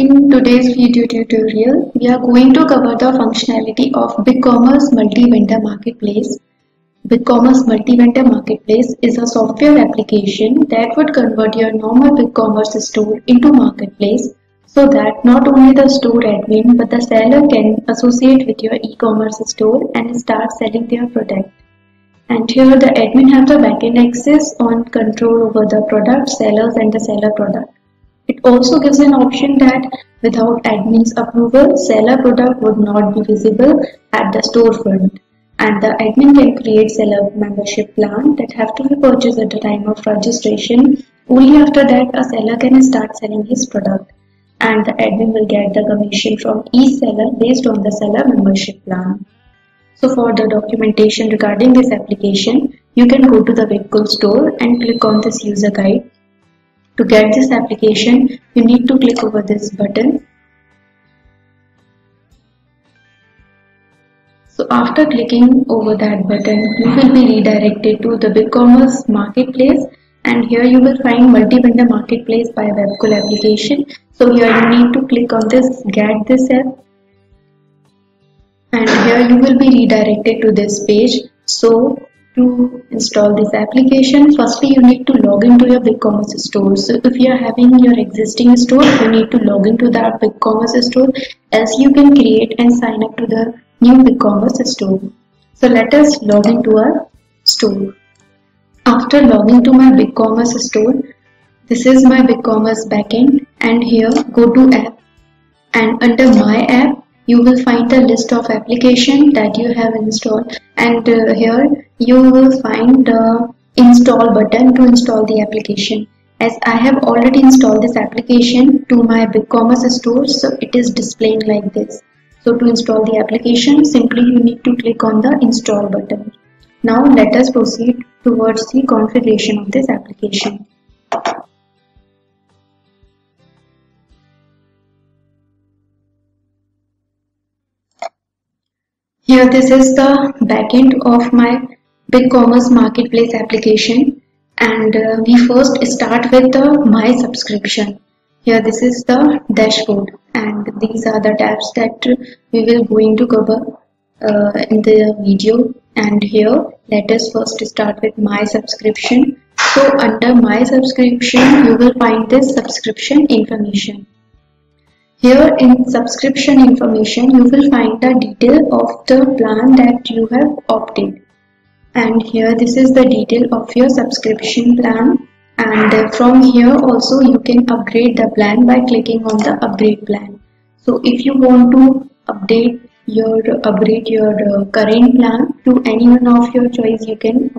In today's video tutorial, we are going to cover the functionality of BigCommerce Multi-Vendor Marketplace. BigCommerce Multi-Vendor Marketplace is a software application that would convert your normal BigCommerce store into marketplace so that not only the store admin but the seller can associate with your e-commerce store and start selling their product. And here the admin have the backend access on control over the product, sellers and the seller product. It also gives an option that without admin's approval, seller product would not be visible at the storefront, and the admin can create seller membership plan that have to be purchased at the time of registration. Only after that a seller can start selling his product, and the admin will get the commission from each seller based on the seller membership plan. So for the documentation regarding this application, you can go to the Webkul store and click on this user guide. To get this application, you need to click over this button. So after clicking over that button, you will be redirected to the BigCommerce Marketplace, and here you will find Multi-Vendor Marketplace by Webkul application. So here you need to click on this Get This App, and here you will be redirected to this page. So to install this application, firstly you need to log into your BigCommerce store. So if you are having your existing store, you need to log into that BigCommerce store, else you can create and sign up to the new BigCommerce store. So let us log into our store. After logging to my BigCommerce store, this is my BigCommerce backend, and here go to app, and under my app you will find the list of application that you have installed, and here you will find the install button to install the application. As I have already installed this application to my BigCommerce store, so it is displaying like this. So to install the application, simply you need to click on the install button. Now let us proceed towards the configuration of this application. Here this is the backend of my BigCommerce Marketplace application, and we first start with the My Subscription. Here this is the dashboard, and these are the tabs that we will going to cover in the video. And here let us first start with My Subscription. So under My Subscription you will find this subscription information. Here in subscription information you will find the detail of the plan that you have opted, and here this is the detail of your subscription plan, and from here also you can upgrade the plan by clicking on the upgrade plan. So if you want to upgrade your current plan to anyone of your choice, you can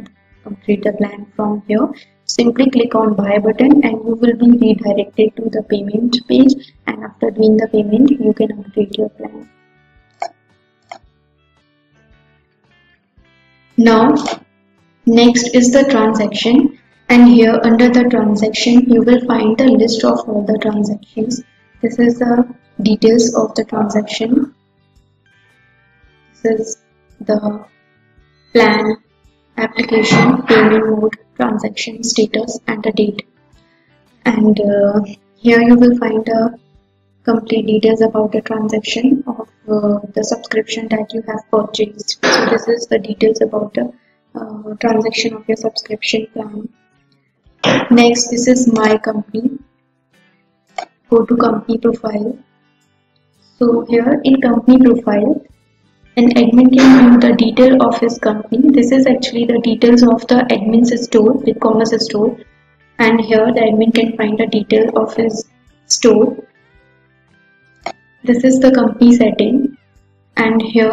upgrade the plan from here. Simply click on buy button and you will be redirected to the payment page, and after doing the payment you can update your plan. Now next is the transaction, and here under the transaction you will find the list of all the transactions. This is the details of the transaction. This is the plan, application, payment mode, transaction status and the date, and here you will find the complete details about the transaction of the subscription that you have purchased. So this is the details about the transaction of your subscription plan. Next, this is my company. Go to company profile. So here in company profile, an admin can view the detail of his company. This is actually the details of the admin's store, BigCommerce store, and here the admin can find the detail of his store. This is the company setting, and here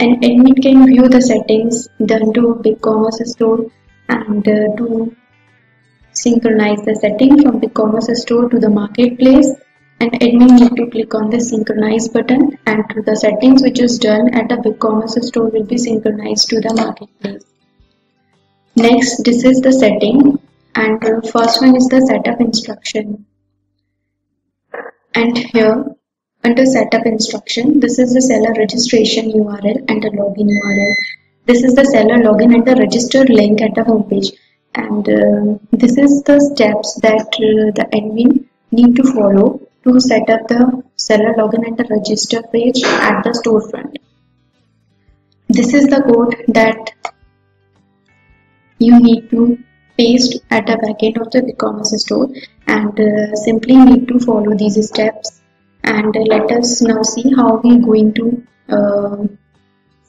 an admin can view the settings done to BigCommerce store and to synchronize the setting from BigCommerce store to the marketplace. And admin need to click on the synchronize button, and to the settings which is done at the BigCommerce store will be synchronized to the marketplace. Next, this is the setting, and the first one is the setup instruction. And here under setup instruction, this is the seller registration URL and the login URL. This is the seller login and the register link at the homepage, and this is the steps that the admin need to follow to set up the seller login and the register page at the storefront. This is the code that you need to paste at the backend of the BigCommerce store, and simply need to follow these steps. And let us now see how we are going to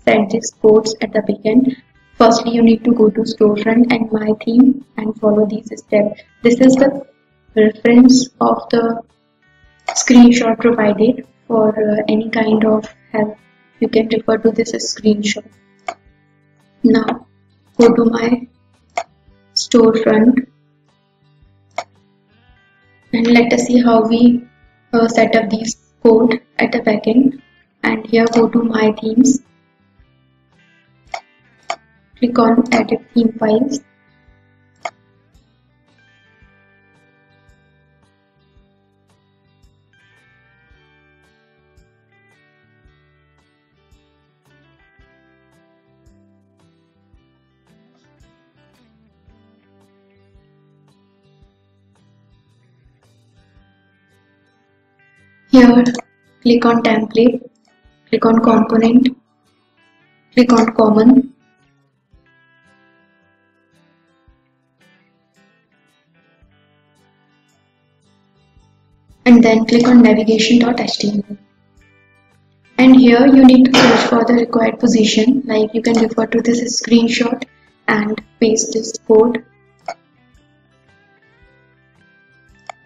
set these codes at the backend. Firstly, you need to go to storefront and my theme and follow these steps. This is the reference of the screenshot provided. For any kind of help, you can refer to this as screenshot. Now go to my storefront and let us see how we set up these code at the backend. And here go to my themes, click on edit theme files, here click on template, click on component, click on common. And then click on navigation.html, and here you need to search for the required position. Like, you can refer to this as screenshot and paste this code,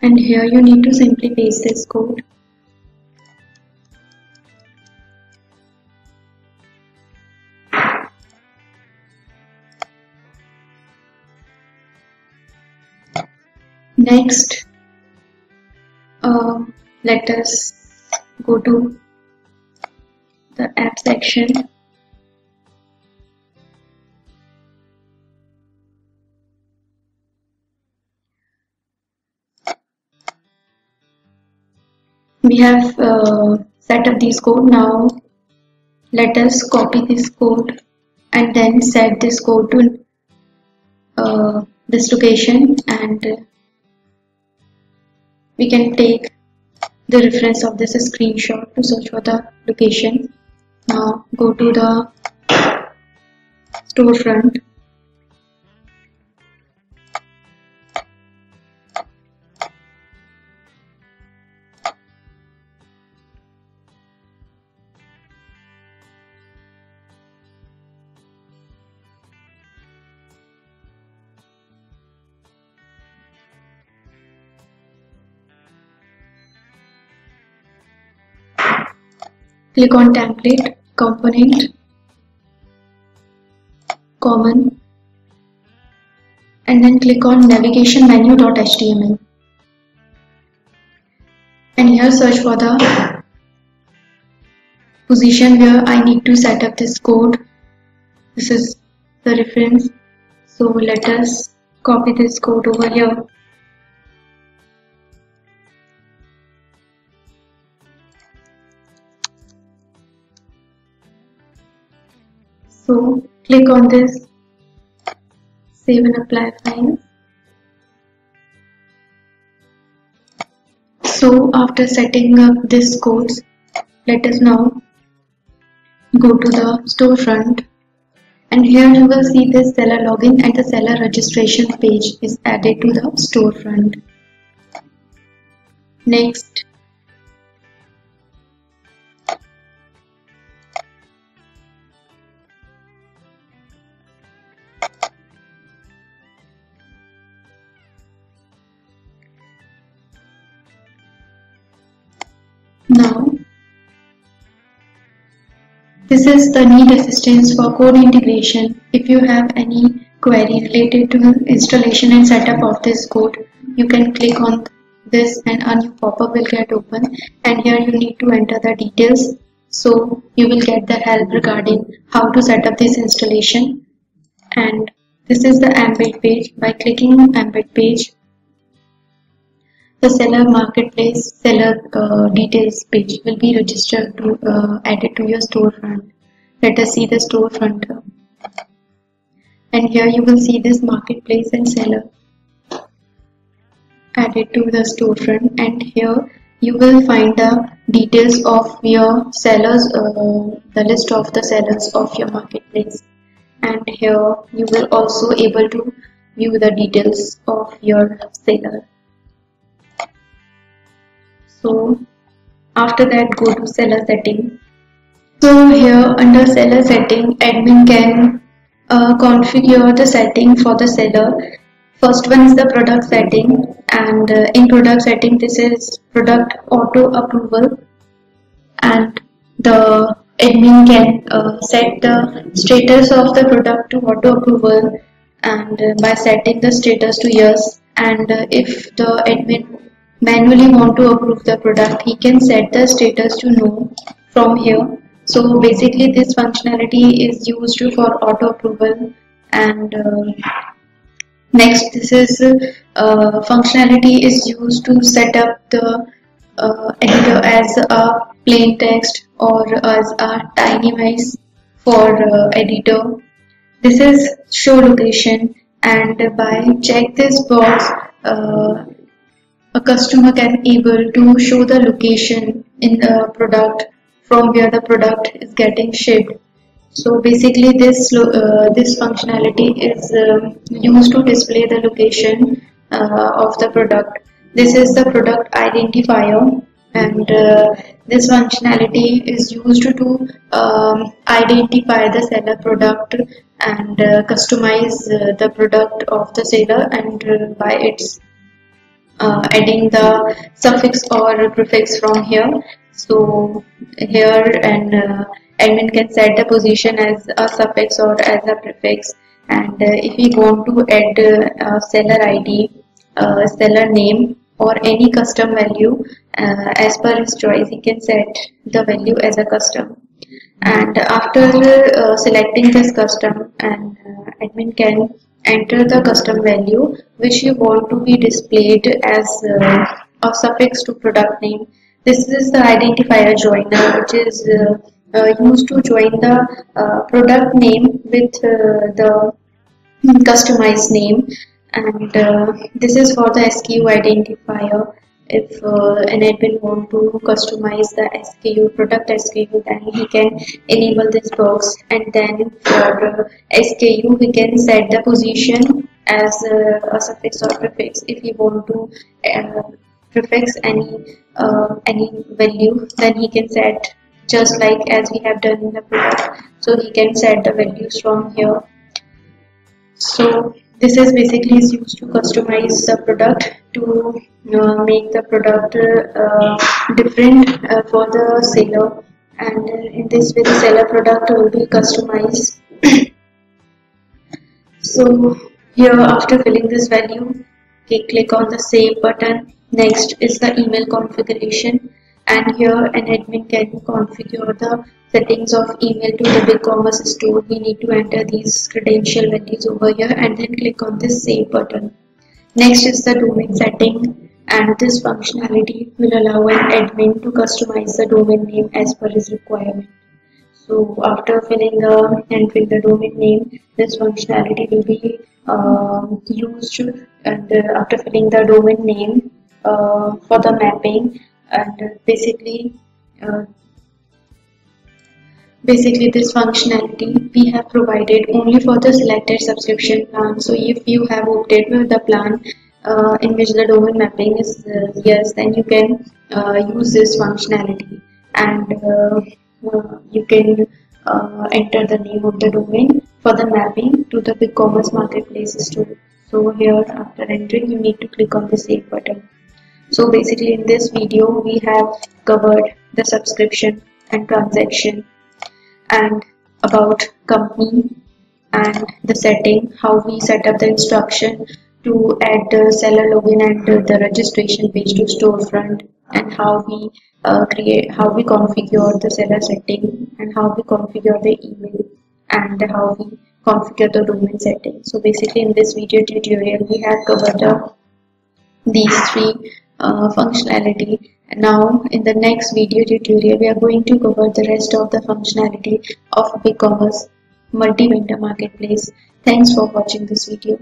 and here you need to simply paste this code. Next, let us go to the app section. We have set up this code. Now let us copy this code and then set this code to this location, and we can take the reference of this screenshot to search for the location. Now go to the storefront. Click on template, component, common, and then click on navigation menu.html, and here search for the position where I need to set up this code. This is the reference, so let us copy this code over here. So click on this, save and apply file. So after setting up this code, let us now go to the storefront, and here you will see this seller login and the seller registration page is added to the storefront. Next, this is the need assistance for code integration. If you have any query related to installation and setup of this code, you can click on this and a new pop-up will get open, and here you need to enter the details, so you will get the help regarding how to set up this installation. And this is the embed page. By clicking on embed page, the seller marketplace seller details page will be registered to added to your storefront. Let us see the storefront, and here you will see this marketplace and seller added to the storefront, and here you will find the details of your sellers, the list of the sellers of your marketplace, and here you will also able to view the details of your seller. So after that, go to seller setting. So here under seller setting, admin can configure the setting for the seller. First one is the product setting, and in product setting this is product auto approval, and the admin can set the status of the product to auto approval, and by setting the status to yes, and if the admin manually want to approve the product, he can set the status to no from here. So basically this functionality is used for auto approval. And next, this is functionality is used to set up the editor as a plain text or as a tinymix for editor. This is show location, and by check this box, a customer can able to show the location in the product from where the product is getting shipped. So basically this functionality is used to display the location of the product. This is the product identifier, and this functionality is used to identify the seller product and customize the product of the seller, and by its adding the suffix or prefix from here. So here and admin can set the position as a suffix or as a prefix, and if we want to add a seller ID, seller name or any custom value as per his choice, he can set the value as a custom. And after selecting this custom, and admin can enter the custom value which you want to be displayed as a suffix to product name. This is the identifier joiner, which is used to join the product name with the customized name, and this is for the SKU identifier. If an admin want to customize the SKU, product SKU, then he can enable this box, and then for SKU we can set the position as a suffix or prefix. If he want to prefix any value, then he can set, just like as we have done in the product, so he can set the values from here. So this is basically used to customize the product, to make the product different for the seller, and in this way the seller product will be customized. So here, after filling this value, click on the save button. Next is the email configuration, and here an admin can configure the settings of email to the BigCommerce store. We need to enter these credential values over here, and then click on this save button. Next is the domain setting, and this functionality will allow an admin to customize the domain name as per his requirement. So after entering the domain name, this functionality will be used, and after filling the domain name for the mapping, and basically this functionality we have provided only for the selected subscription plan. So if you have opted with the plan in which the domain mapping is yes, then you can use this functionality, and you can enter the name of the domain for the mapping to the BigCommerce marketplace store. So here, after entering, you need to click on the save button. So basically in this video we have covered the subscription and transaction, and about company and the setting, how we set up the instruction to add the seller login and the registration page to storefront, and how we configure the seller setting, and how we configure the email, and how we configure the domain setting. So basically in this video tutorial we have covered these three functionality. Now in the next video tutorial we are going to cover the rest of the functionality of BigCommerce multi-vendor marketplace. Thanks for watching this video.